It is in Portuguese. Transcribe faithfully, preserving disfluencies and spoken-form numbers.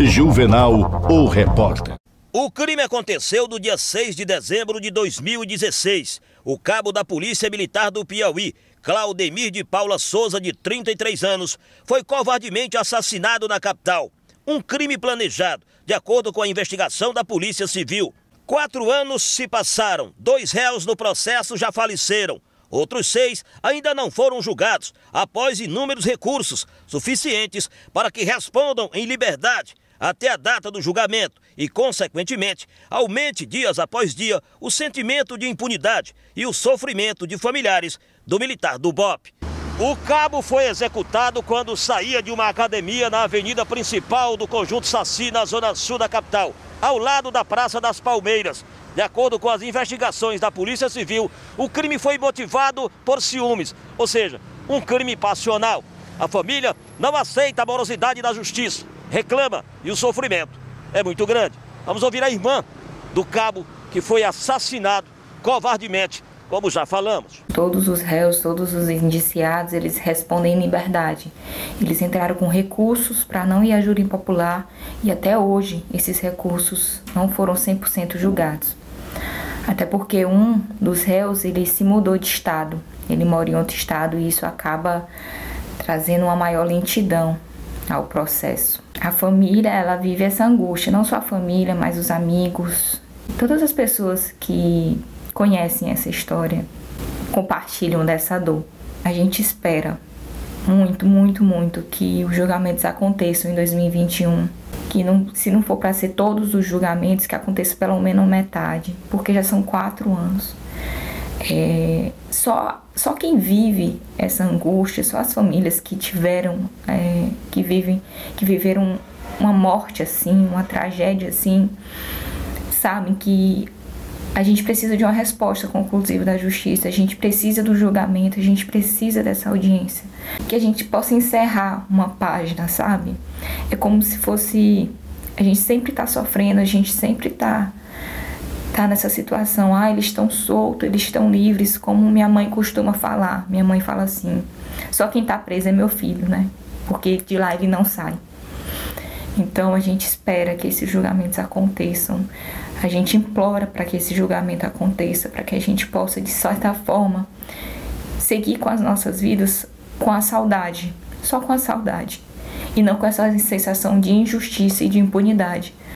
Juvenal, o repórter. O crime aconteceu no dia seis de dezembro de dois mil e dezesseis. O cabo da Polícia Militar do Piauí, Claudemir de Paula Souza, de trinta e três anos, foi covardemente assassinado na capital. Um crime planejado, de acordo com a investigação da Polícia Civil. Quatro anos se passaram, dois réus no processo já faleceram. Outros seis ainda não foram julgados, após inúmeros recursos, suficientes para que respondam em liberdade até a data do julgamento e, consequentemente, aumente dias após dia o sentimento de impunidade e o sofrimento de familiares do militar do BOPE. O cabo foi executado quando saía de uma academia na avenida principal do Conjunto Saci, na zona sul da capital, ao lado da Praça das Palmeiras. De acordo com as investigações da Polícia Civil, o crime foi motivado por ciúmes, ou seja, um crime passional. A família não aceita a morosidade da justiça, reclama, e o sofrimento é muito grande. Vamos ouvir a irmã do cabo que foi assassinado covardemente, como já falamos. Todos os réus, todos os indiciados, eles respondem em liberdade. Eles entraram com recursos para não ir a júri popular e até hoje esses recursos não foram cem por cento julgados. Até porque um dos réus, ele se mudou de estado, ele mora em outro estado, e isso acaba trazendo uma maior lentidão ao processo. A família, ela vive essa angústia, não só a família, mas os amigos. Todas as pessoas que conhecem essa história compartilham dessa dor. A gente espera muito, muito, muito que os julgamentos aconteçam em dois mil e vinte e um. Que não, se não for para ser todos os julgamentos, que aconteça pelo menos metade, porque já são quatro anos. É, só, só quem vive essa angústia, só as famílias que tiveram, é, que, vivem, que viveram uma morte assim, uma tragédia assim, sabem que a gente precisa de uma resposta conclusiva da justiça, a gente precisa do julgamento, a gente precisa dessa audiência. Que a gente possa encerrar uma página, sabe? É como se fosse... A gente sempre está sofrendo, a gente sempre está... tá nessa situação, ah, eles estão soltos, eles estão livres, como minha mãe costuma falar. Minha mãe fala assim, só quem tá preso é meu filho, né? Porque de lá ele não sai. Então a gente espera que esses julgamentos aconteçam, a gente implora para que esse julgamento aconteça, para que a gente possa, de certa forma, seguir com as nossas vidas com a saudade, só com a saudade, e não com essa sensação de injustiça e de impunidade.